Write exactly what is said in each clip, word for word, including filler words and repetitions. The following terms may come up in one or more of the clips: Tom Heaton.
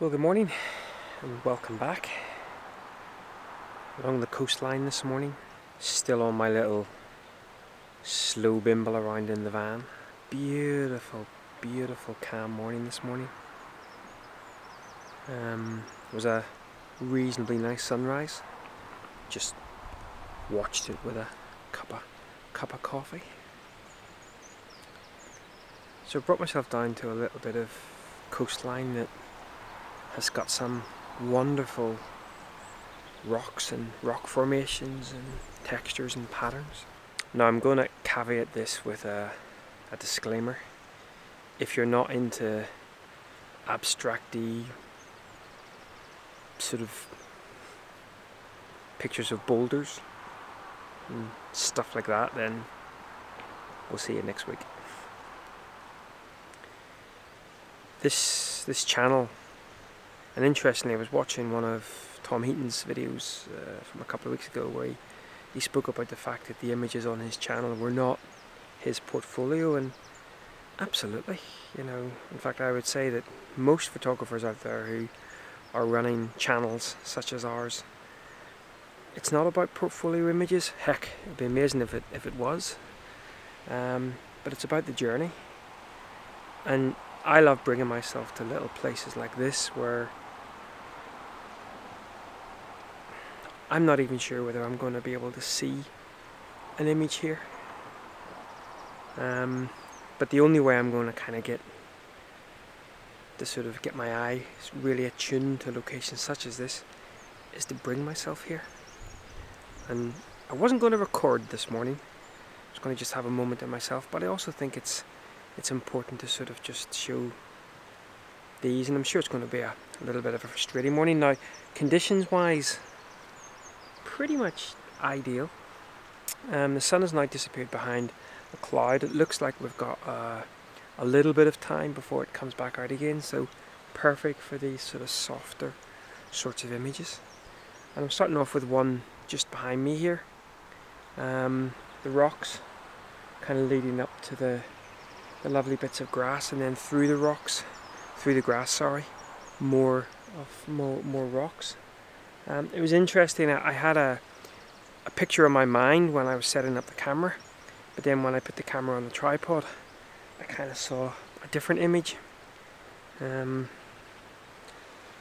Well, good morning and welcome back. Along the coastline this morning, still on my little slow bimble around in the van. Beautiful, beautiful calm morning this morning. Um, it was a reasonably nice sunrise. Just watched it with a cup of, cup of coffee. So I brought myself down to a little bit of coastline that has got some wonderful rocks and rock formations and textures and patterns. Now I'm going to caveat this with a, a disclaimer. If you're not into abstracty sort of pictures of boulders and stuff like that, then we'll see you next week. This, this channel. And interestingly, I was watching one of Tom Heaton's videos uh, from a couple of weeks ago where he, he spoke about the fact that the images on his channel were not his portfolio, and absolutely, you know, in fact I would say that most photographers out there who are running channels such as ours, it's not about portfolio images. Heck, it'd be amazing if it, if it was, um, but it's about the journey. And I love bringing myself to little places like this where I'm not even sure whether I'm going to be able to see an image here. Um, but the only way I'm going to kind of get to sort of get my eye really attuned to locations such as this is to bring myself here. And I wasn't going to record this morning. I was going to just have a moment to myself, but I also think it's it's important to sort of just show these, and I'm sure it's going to be a, a little bit of a frustrating morning. Now, conditions wise, pretty much ideal. Um, the sun has now disappeared behind a cloud. It looks like we've got uh, a little bit of time before it comes back out again, so perfect for these sort of softer sorts of images. And I'm starting off with one just behind me here. Um, the rocks kind of leading up to the the lovely bits of grass, and then through the rocks, through the grass, sorry, more of more more rocks. Um, it was interesting. I, I had a a picture in my mind when I was setting up the camera, but then when I put the camera on the tripod, I kind of saw a different image. Um,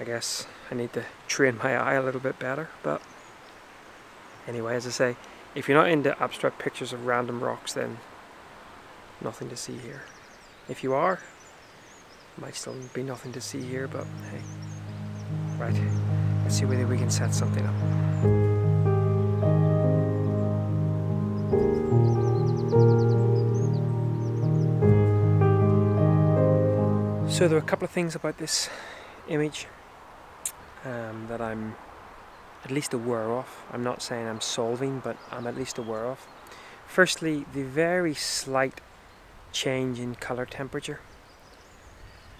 I guess I need to train my eye a little bit better. But anyway, as I say, if you're not into abstract pictures of random rocks, then nothing to see here. If you are, might still be nothing to see here, but hey. Right, let's see whether we can set something up. So there are a couple of things about this image um, that I'm at least aware of. I'm not saying I'm solving, but I'm at least aware of. Firstly, the very slight change in colour temperature.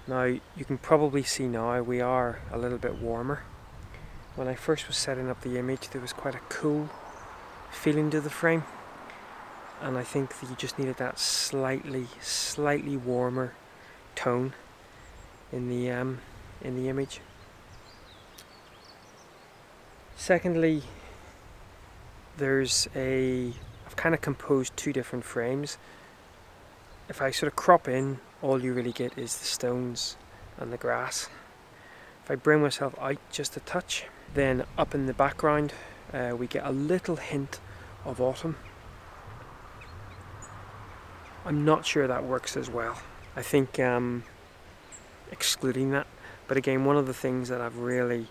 Now you can probably see now we are a little bit warmer. When I first was setting up the image, there was quite a cool feeling to the frame, and I think that you just needed that slightly slightly warmer tone in the um, in the image. Secondly, there's a I've kind of composed two different frames. If I sort of crop in, all you really get is the stones and the grass. If I bring myself out just a touch, then up in the background uh, we get a little hint of autumn. I'm not sure that works as well. I think um, excluding that, but again, one of the things that I've really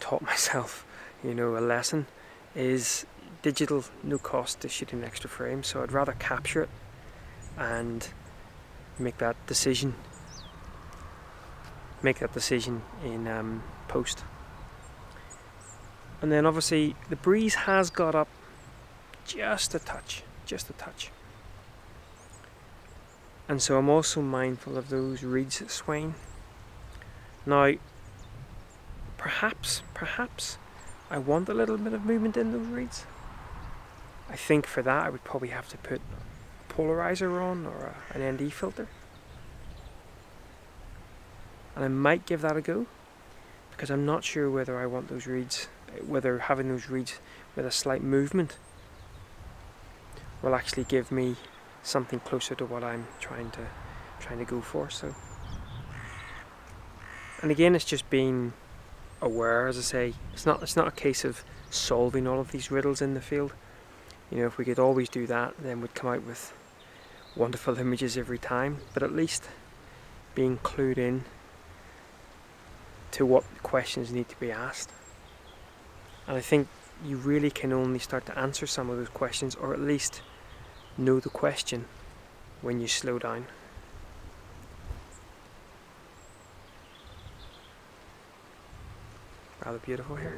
taught myself, you know, a lesson, is digital, no cost to shoot an extra frame, so I'd rather capture it and make that decision make that decision in um, post. And then obviously the breeze has got up just a touch just a touch and so I'm also mindful of those reeds that swaying. Now perhaps perhaps I want a little bit of movement in those reeds. I think for that I would probably have to put polarizer on, or a, an N D filter, and I might give that a go. because I'm not sure whether I want those reeds, whether having those reeds with a slight movement will actually give me something closer to what I'm trying to trying to go for. So, and again, it's just being aware, as I say. It's not it's not a case of solving all of these riddles in the field. You know, if we could always do that, then we'd come out with wonderful images every time. But at least being clued in to what questions need to be asked. And I think you really can only start to answer some of those questions, or at least know the question, when you slow down. Rather beautiful here.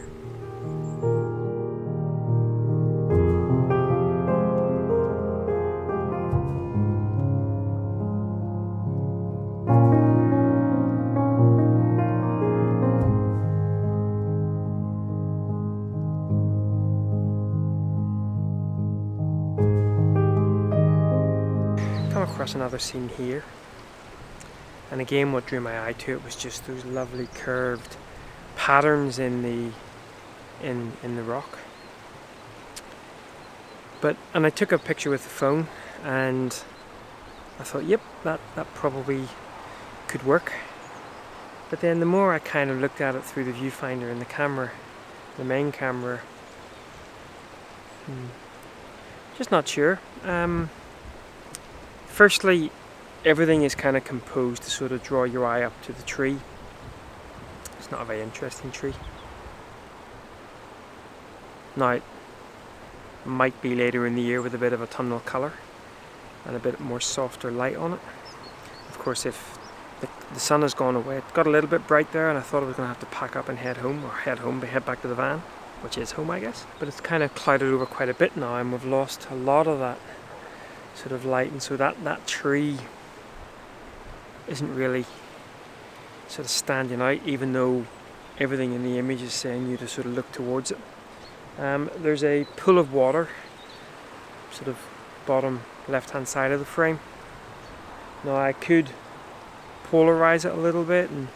Across another scene here, and again what drew my eye to it was just those lovely curved patterns in the in in the rock. But and I took a picture with the phone and I thought, yep, that, that probably could work. But then the more I kind of looked at it through the viewfinder and the camera, the main camera, hmm, just not sure. Um, Firstly, everything is kind of composed to sort of draw your eye up to the tree. It's not a very interesting tree. Now, it might be later in the year with a bit of autumnal colour and a bit more softer light on it. Of course, if the, the sun has gone away, it got a little bit bright there and I thought I was going to have to pack up and head home, or head home, but head back to the van, which is home, I guess. But it's kind of clouded over quite a bit now and we've lost a lot of that sort of light, and so that, that tree isn't really sort of standing out, even though everything in the image is saying you to sort of look towards it. Um, there's a pool of water, sort of bottom left hand side of the frame. Now I could polarize it a little bit and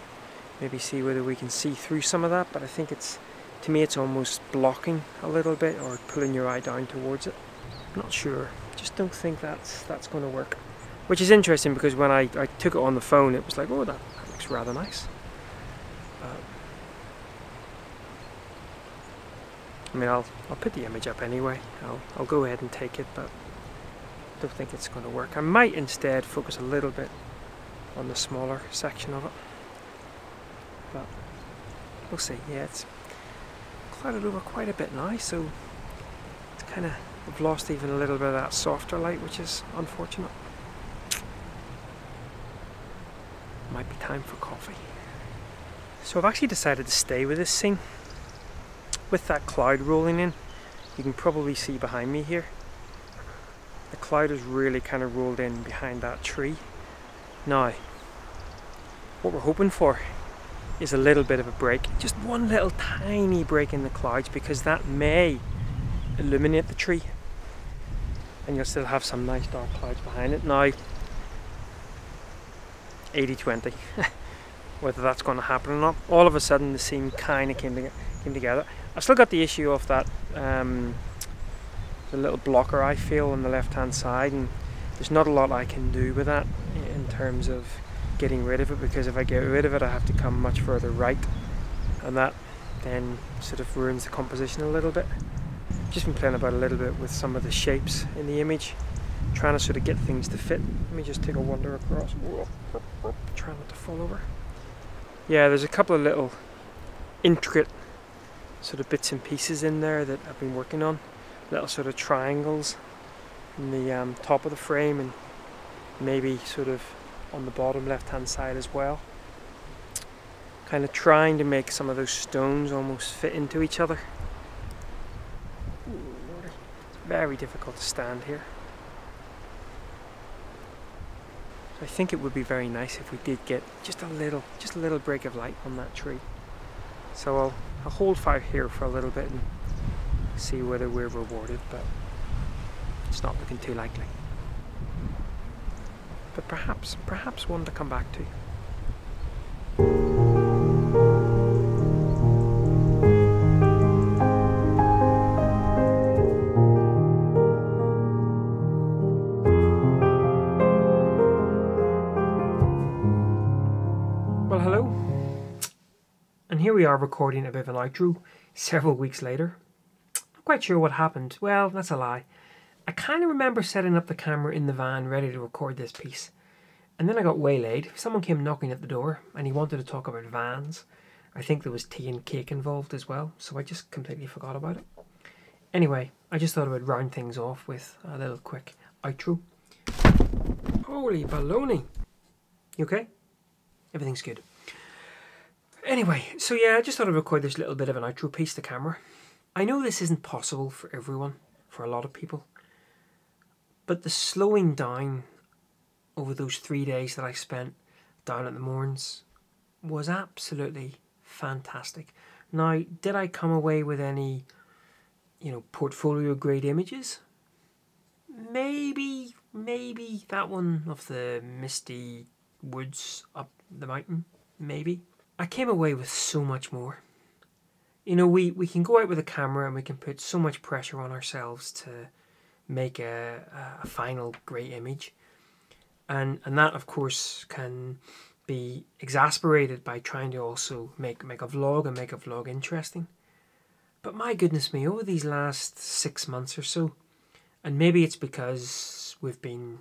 maybe see whether we can see through some of that, but I think it's, to me it's almost blocking a little bit or pulling your eye down towards it. I'm not sure. Just don't think that's that's going to work, which is interesting because when I, I took it on the phone, it was like, oh, that, that looks rather nice. Uh, I mean, I'll I'll put the image up anyway. I'll I'll go ahead and take it, but don't think it's going to work. I might instead focus a little bit on the smaller section of it, but we'll see. Yeah, it's clouded over quite a bit now, so it's kind of. I've lost even a little bit of that softer light, which is unfortunate. Might be time for coffee. So I've actually decided to stay with this scene. With that cloud rolling in, you can probably see behind me here. The cloud has really kind of rolled in behind that tree. Now, what we're hoping for is a little bit of a break. Just one little tiny break in the clouds, because that may illuminate the tree and you'll still have some nice dark clouds behind it. Now, eighty twenty, whether that's going to happen or not. All of a sudden the scene kind of came, to, came together. I still got the issue of that um, the little blocker I feel on the left hand side, and there's not a lot I can do with that in terms of getting rid of it, because if I get rid of it I have to come much further right, and that then sort of ruins the composition a little bit. Just been playing about a little bit with some of the shapes in the image, trying to sort of get things to fit. Let me just take a wander across. Whoa. Try not to fall over. Yeah, there's a couple of little intricate sort of bits and pieces in there that I've been working on. Little sort of triangles in the um, top of the frame, and maybe sort of on the bottom left hand side as well. Kind of trying to make some of those stones almost fit into each other. Very difficult to stand here. So I think it would be very nice if we did get just a little, just a little break of light on that tree. So I'll, I'll hold fire here for a little bit and see whether we're rewarded, but it's not looking too likely. But perhaps, perhaps one to come back to. Well, hello, and here we are recording a bit of an outro several weeks later. Not quite sure what happened. Well, that's a lie. I kind of remember setting up the camera in the van ready to record this piece, and then I got waylaid. Someone came knocking at the door and he wanted to talk about vans. I think there was tea and cake involved as well, so I just completely forgot about it. Anyway, I just thought I would round things off with a little quick outro. Holy baloney! You okay? Everything's good. Anyway, so yeah, I just thought I'd record this little bit of an outro piece to camera. I know this isn't possible for everyone, for a lot of people, but the slowing down over those three days that I spent down at the Mourns was absolutely fantastic. Now, did I come away with any, you know, portfolio grade images? Maybe, maybe that one of the misty woods up the mountain, maybe. I came away with so much more. You know, we, we can go out with a camera and we can put so much pressure on ourselves to make a, a final great image. And, and that, of course, can be exasperated by trying to also make, make a vlog and make a vlog interesting. But my goodness me, over these last six months or so, and maybe it's because we've been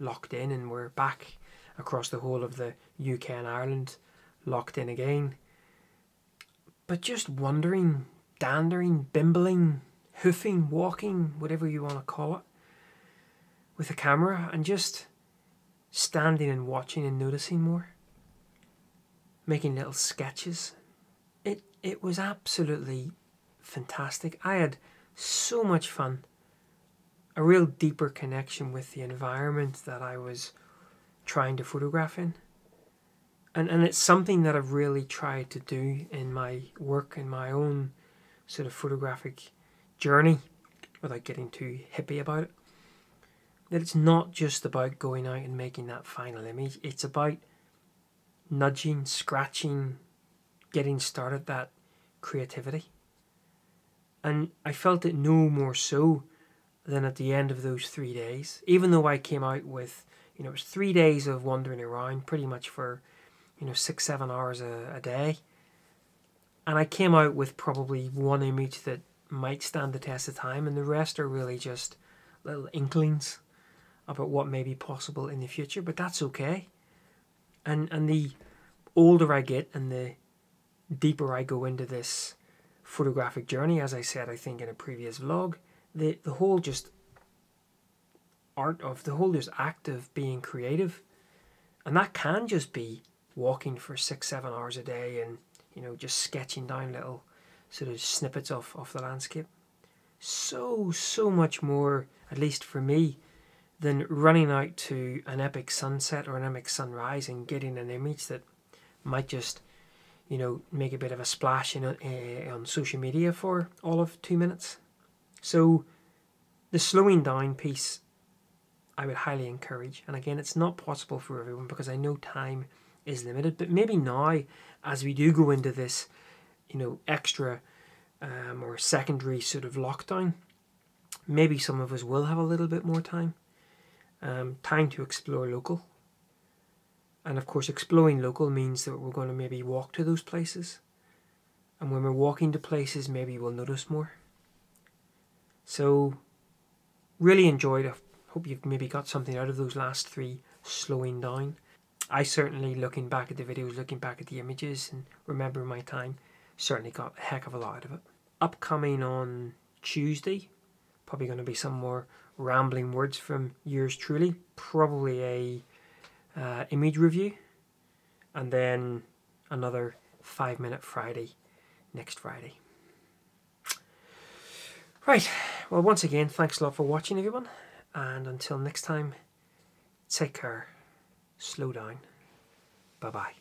locked in and we're back across the whole of the U K and Ireland, locked in again. But just wandering, dandering, bimbling, hoofing, walking, whatever you want to call it, with a camera and just standing and watching and noticing more, making little sketches. It, it was absolutely fantastic. I had so much fun. A real deeper connection with the environment that I was trying to photograph in. And, and it's something that I've really tried to do in my work, in my own sort of photographic journey, without getting too hippie about it. That it's not just about going out and making that final image. It's about nudging, scratching, getting started that creativity. And I felt it no more so than at the end of those three days. Even though I came out with, you know, it was three days of wandering around pretty much for, you know, six, seven hours a, a day. And I came out with probably one image that might stand the test of time, and the rest are really just little inklings about what may be possible in the future, but that's okay. And, and the older I get and the deeper I go into this photographic journey, as I said, I think in a previous vlog, the, the whole just art of, the whole just act of being creative, and that can just be walking for six, seven hours a day and, you know, just sketching down little sort of snippets off, off the landscape. So, so much more, at least for me, than running out to an epic sunset or an epic sunrise and getting an image that might just, you know, make a bit of a splash in, uh, on social media for all of two minutes. So the slowing down piece I would highly encourage. And again, it's not possible for everyone because I know time is limited, but maybe now as we do go into this, you know, extra um, or secondary sort of lockdown, maybe some of us will have a little bit more time. Um, time to explore local. And of course, exploring local means that we're going to maybe walk to those places. And when we're walking to places, maybe we'll notice more. So, really enjoyed. I hope you've maybe got something out of those last three slowing down. I certainly, looking back at the videos, looking back at the images and remembering my time, certainly got a heck of a lot out of it. Upcoming on Tuesday, probably going to be some more rambling words from yours truly. Probably a uh, image review. And then another five minute Friday, next Friday. Right, well, once again, thanks a lot for watching, everyone, and until next time, take care, slow down, bye-bye.